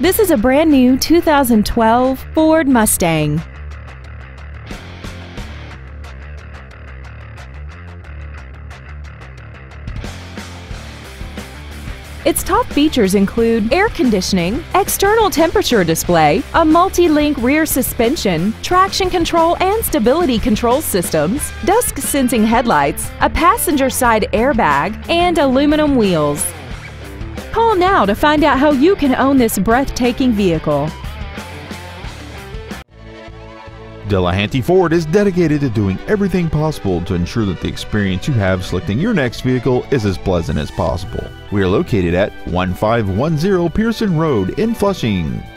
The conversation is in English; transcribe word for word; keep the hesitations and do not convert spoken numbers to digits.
This is a brand new two thousand twelve Ford Mustang. Its top features include air conditioning, external temperature display, a multi-link rear suspension, traction control and stability control systems, dusk sensing headlights, a passenger side airbag, and aluminum wheels. Call now to find out how you can own this breathtaking vehicle. Delehanty Ford is dedicated to doing everything possible to ensure that the experience you have selecting your next vehicle is as pleasant as possible. We are located at fifteen ten Pierson Road in Flushing.